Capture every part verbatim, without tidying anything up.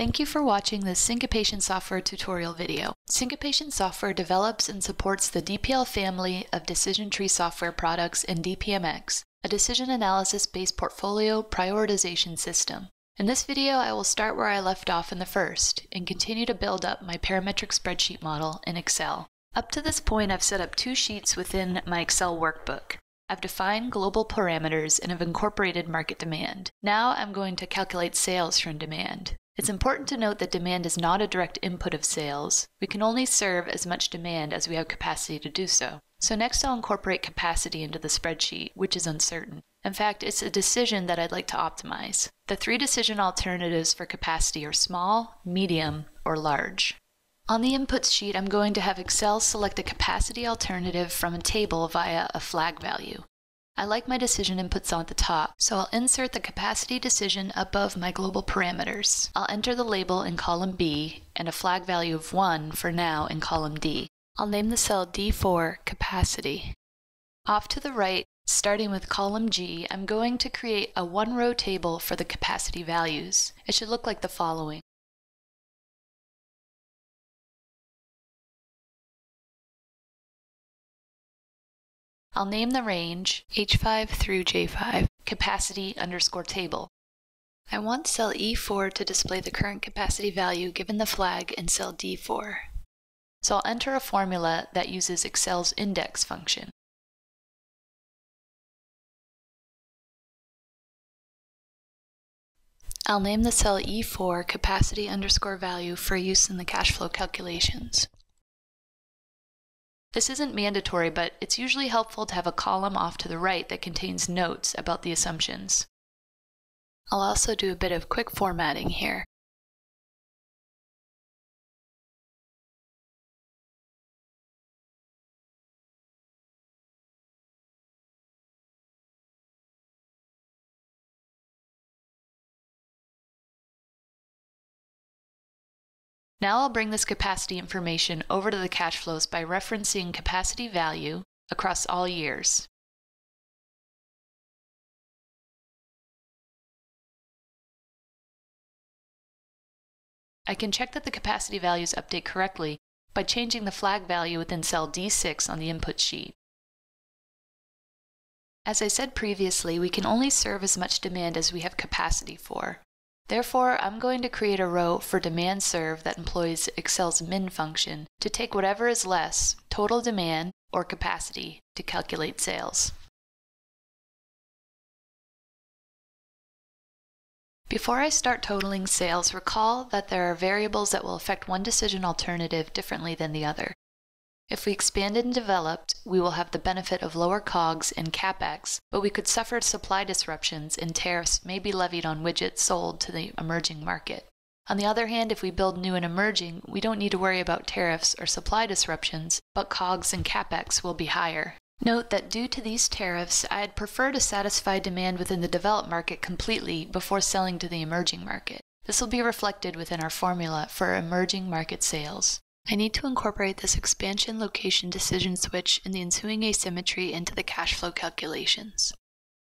Thank you for watching this Syncopation Software tutorial video. Syncopation Software develops and supports the D P L family of decision tree software products in D P M X, a decision analysis-based portfolio prioritization system. In this video, I will start where I left off in the first and continue to build up my parametric spreadsheet model in Excel. Up to this point, I've set up two sheets within my Excel workbook. I've defined global parameters and have incorporated market demand. Now I'm going to calculate sales from demand. It's important to note that demand is not a direct input of sales. We can only serve as much demand as we have capacity to do so. So next I'll incorporate capacity into the spreadsheet, which is uncertain. In fact, it's a decision that I'd like to optimize. The three decision alternatives for capacity are small, medium, or large. On the inputs sheet, I'm going to have Excel select a capacity alternative from a table via a flag value. I like my decision inputs on the top, so I'll insert the capacity decision above my global parameters. I'll enter the label in column B and a flag value of one for now in column D. I'll name the cell D four capacity. Off to the right, starting with column G, I'm going to create a one-row table for the capacity values. It should look like the following. I'll name the range H five through J five, capacity underscore table. I want cell E four to display the current capacity value given the flag in cell D four. So I'll enter a formula that uses Excel's index function. I'll name the cell E four capacity underscore value for use in the cash flow calculations. This isn't mandatory, but it's usually helpful to have a column off to the right that contains notes about the assumptions. I'll also do a bit of quick formatting here. Now I'll bring this capacity information over to the cash flows by referencing capacity value across all years. I can check that the capacity values update correctly by changing the flag value within cell D six on the input sheet. As I said previously, we can only serve as much demand as we have capacity for. Therefore, I'm going to create a row for demand serve that employs Excel's min function to take whatever is less, total demand, or capacity, to calculate sales. Before I start totaling sales, recall that there are variables that will affect one decision alternative differently than the other. If we expanded and developed, we will have the benefit of lower COGS and CAPEX, but we could suffer supply disruptions and tariffs may be levied on widgets sold to the emerging market. On the other hand, if we build new and emerging, we don't need to worry about tariffs or supply disruptions, but COGS and CAPEX will be higher. Note that due to these tariffs, I'd prefer to satisfy demand within the developed market completely before selling to the emerging market. This will be reflected within our formula for emerging market sales. I need to incorporate this expansion location decision switch and the ensuing asymmetry into the cash flow calculations.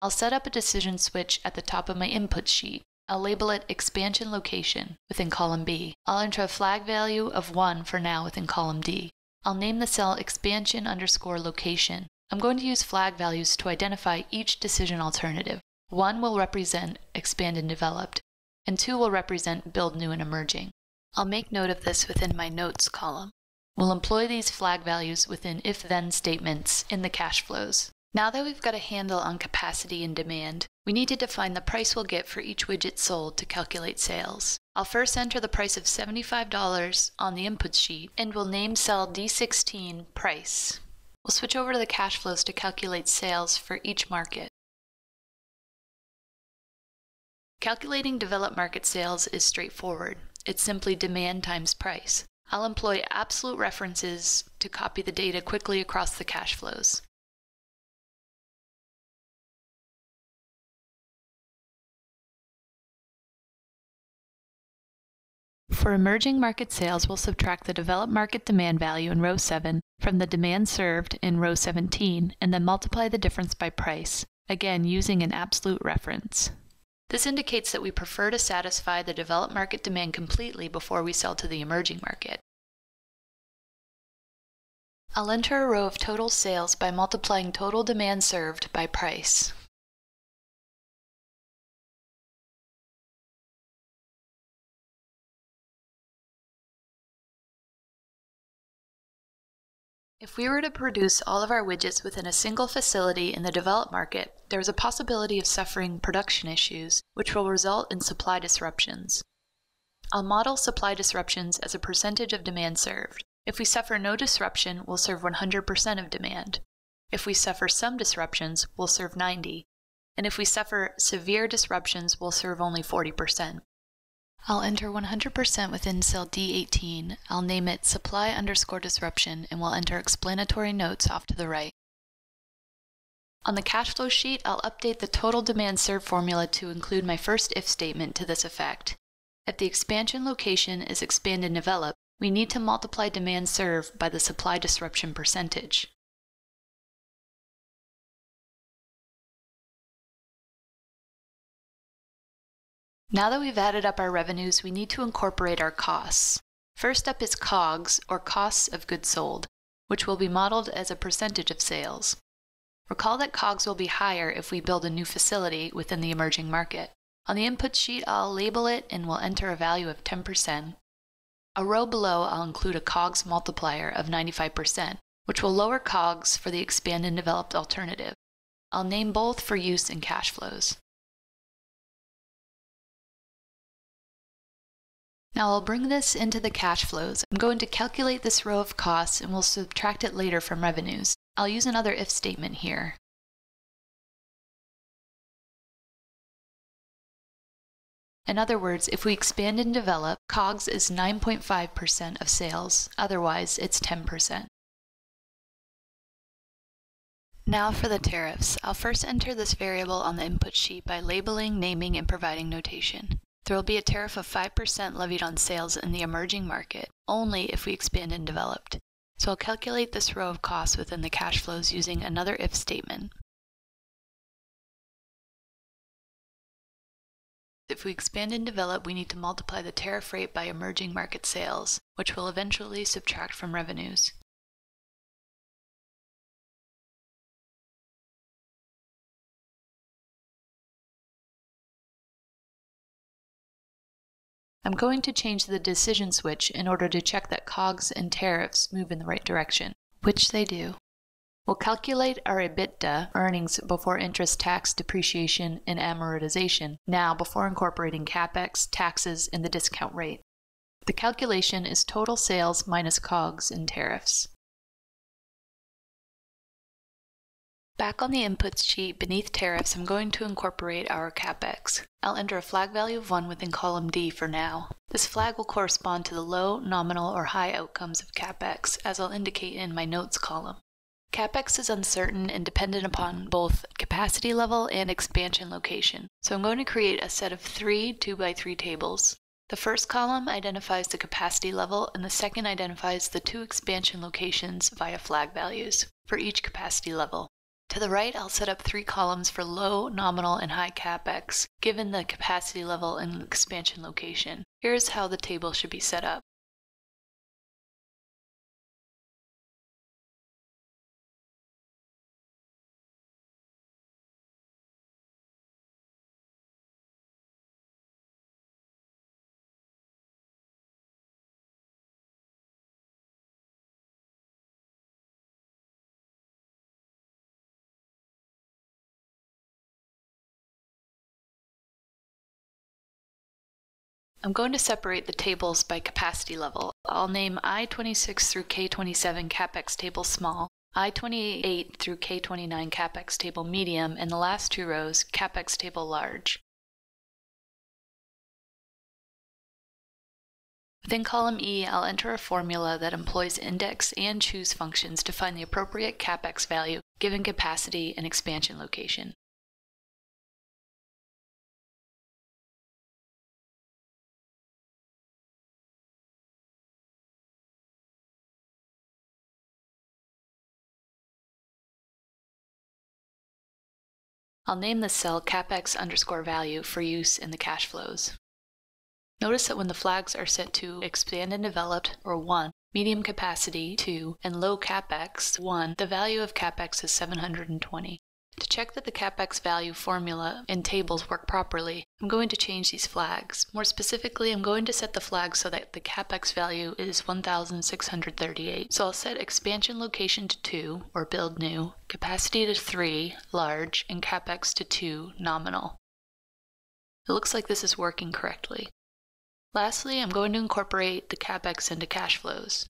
I'll set up a decision switch at the top of my input sheet. I'll label it expansion location within column B. I'll enter a flag value of one for now within column D. I'll name the cell expansion underscore location. I'm going to use flag values to identify each decision alternative. One will represent expand and developed, and two will represent build new and emerging. I'll make note of this within my notes column. We'll employ these flag values within if-then statements in the cash flows. Now that we've got a handle on capacity and demand, we need to define the price we'll get for each widget sold to calculate sales. I'll first enter the price of seventy-five dollars on the input sheet and we'll name cell D sixteen price. We'll switch over to the cash flows to calculate sales for each market. Calculating developed market sales is straightforward. It's simply demand times price. I'll employ absolute references to copy the data quickly across the cash flows. For emerging market sales, we'll subtract the developed market demand value in row seven from the demand served in row seventeen and then multiply the difference by price, again using an absolute reference. This indicates that we prefer to satisfy the developed market demand completely before we sell to the emerging market. I'll enter a row of total sales by multiplying total demand served by price. If we were to produce all of our widgets within a single facility in the developed market, there is a possibility of suffering production issues, which will result in supply disruptions. I'll model supply disruptions as a percentage of demand served. If we suffer no disruption, we'll serve one hundred percent of demand. If we suffer some disruptions, we'll serve ninety percent. And if we suffer severe disruptions, we'll serve only forty percent. I'll enter one hundred percent within cell D eighteen, I'll name it supply underscore disruption, and we'll enter explanatory notes off to the right. On the cash flow sheet, I'll update the total demand served formula to include my first if statement to this effect. If the expansion location is expand and develop, we need to multiply demand served by the supply disruption percentage. Now that we've added up our revenues, we need to incorporate our costs. First up is COGS, or costs of goods sold, which will be modeled as a percentage of sales. Recall that COGS will be higher if we build a new facility within the emerging market. On the input sheet, I'll label it and we'll enter a value of ten percent. A row below, I'll include a COGS multiplier of ninety-five percent, which will lower COGS for the expand and developed alternative. I'll name both for use in cash flows. Now I'll bring this into the cash flows. I'm going to calculate this row of costs and we'll subtract it later from revenues. I'll use another if statement here. In other words, if we expand and develop, COGS is nine point five percent of sales, otherwise it's ten percent. Now for the tariffs. I'll first enter this variable on the input sheet by labeling, naming, and providing notation. There will be a tariff of five percent levied on sales in the emerging market, only if we expand and developed. So I'll calculate this row of costs within the cash flows using another if statement. If we expand and develop, we need to multiply the tariff rate by emerging market sales, which will eventually subtract from revenues. I'm going to change the decision switch in order to check that COGS and tariffs move in the right direction, which they do. We'll calculate our EBITDA, earnings before interest, tax, depreciation, and amortization, now before incorporating CAPEX, taxes, and the discount rate. The calculation is total sales minus COGS and tariffs. Back on the inputs sheet, beneath tariffs, I'm going to incorporate our CAPEX. I'll enter a flag value of one within column D for now. This flag will correspond to the low, nominal, or high outcomes of CAPEX, as I'll indicate in my notes column. CAPEX is uncertain and dependent upon both capacity level and expansion location, so I'm going to create a set of three two by three tables. The first column identifies the capacity level, and the second identifies the two expansion locations via flag values for each capacity level. To the right, I'll set up three columns for low, nominal, and high CAPEX, given the capacity level and expansion location. Here's how the table should be set up. I'm going to separate the tables by capacity level. I'll name I twenty-six through K twenty-seven CAPEX table small, I twenty-eight through K twenty-nine CAPEX table medium, and the last two rows CAPEX table large. Within column E, I'll enter a formula that employs index and choose functions to find the appropriate CAPEX value given capacity and expansion location. I'll name this cell CAPEX underscore value for use in the cash flows. Notice that when the flags are set to expand and developed, or one, medium capacity, two, and low CAPEX, one, the value of CAPEX is seven hundred twenty. To check that the CAPEX value formula and tables work properly, I'm going to change these flags. More specifically, I'm going to set the flag so that the CAPEX value is one thousand six hundred thirty-eight. So I'll set expansion location to two, or build new, capacity to three, large, and CAPEX to two, nominal. It looks like this is working correctly. Lastly, I'm going to incorporate the CAPEX into cash flows.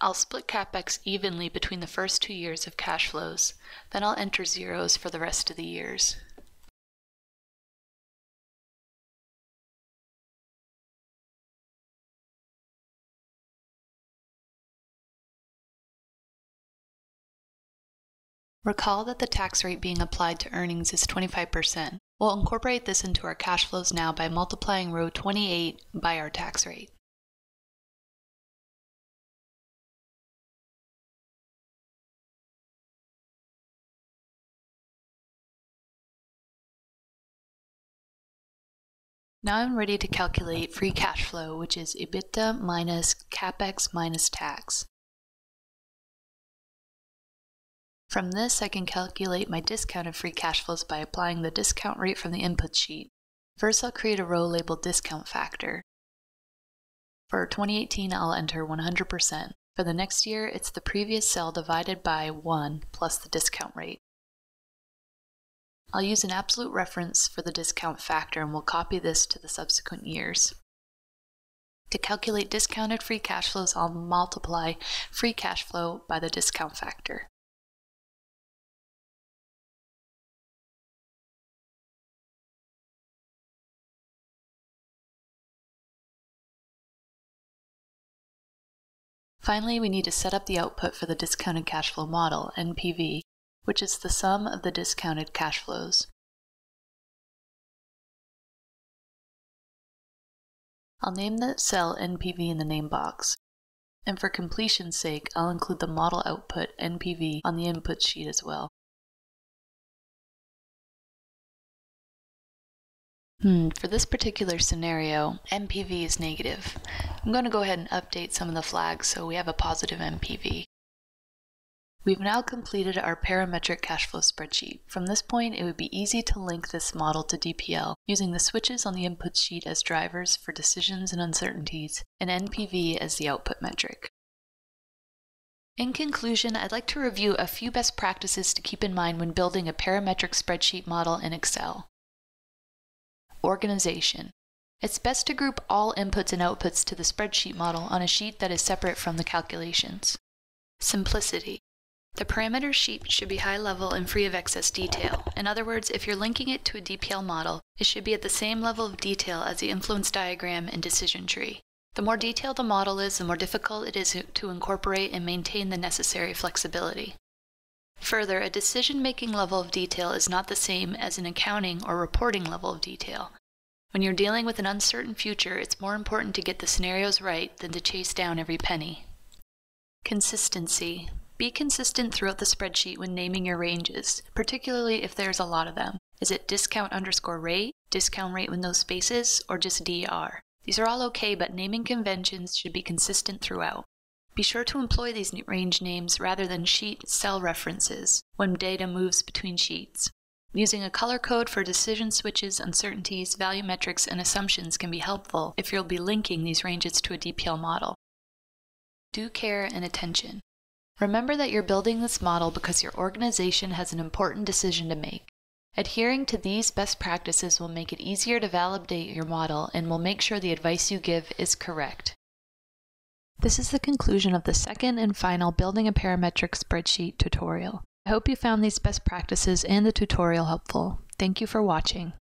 I'll split CAPEX evenly between the first two years of cash flows, then I'll enter zeros for the rest of the years. Recall that the tax rate being applied to earnings is twenty-five percent. We'll incorporate this into our cash flows now by multiplying row twenty-eight by our tax rate. Now I'm ready to calculate free cash flow, which is EBITDA minus CAPEX minus tax. From this, I can calculate my discounted free cash flows by applying the discount rate from the input sheet. First, I'll create a row labeled Discount Factor. For twenty eighteen, I'll enter one hundred percent. For the next year, it's the previous cell divided by one plus the discount rate. I'll use an absolute reference for the discount factor and we'll copy this to the subsequent years. To calculate discounted free cash flows, I'll multiply free cash flow by the discount factor. Finally, we need to set up the output for the discounted cash flow model, N P V, which is the sum of the discounted cash flows. I'll name the cell N P V in the name box, and for completion's sake, I'll include the model output N P V on the input sheet as well. Hmm, for this particular scenario, N P V is negative. I'm going to go ahead and update some of the flags so we have a positive N P V. We've now completed our parametric cash flow spreadsheet. From this point, it would be easy to link this model to D P L using the switches on the input sheet as drivers for decisions and uncertainties, and N P V as the output metric. In conclusion, I'd like to review a few best practices to keep in mind when building a parametric spreadsheet model in Excel. Organization. It's best to group all inputs and outputs to the spreadsheet model on a sheet that is separate from the calculations. Simplicity. The parameter sheet should be high-level and free of excess detail. In other words, if you're linking it to a D P L model, it should be at the same level of detail as the influence diagram and decision tree. The more detailed the model is, the more difficult it is to incorporate and maintain the necessary flexibility. Further, a decision-making level of detail is not the same as an accounting or reporting level of detail. When you're dealing with an uncertain future, it's more important to get the scenarios right than to chase down every penny. Consistency. Be consistent throughout the spreadsheet when naming your ranges, particularly if there's a lot of them. Is it discount underscore rate, discount rate with no spaces, or just D R? These are all okay, but naming conventions should be consistent throughout. Be sure to employ these range names rather than sheet cell references when data moves between sheets. Using a color code for decision switches, uncertainties, value metrics, and assumptions can be helpful if you'll be linking these ranges to a D P L model. Due care and attention. Remember that you're building this model because your organization has an important decision to make. Adhering to these best practices will make it easier to validate your model and will make sure the advice you give is correct. This is the conclusion of the second and final Building a Parametric Spreadsheet tutorial. I hope you found these best practices and the tutorial helpful. Thank you for watching.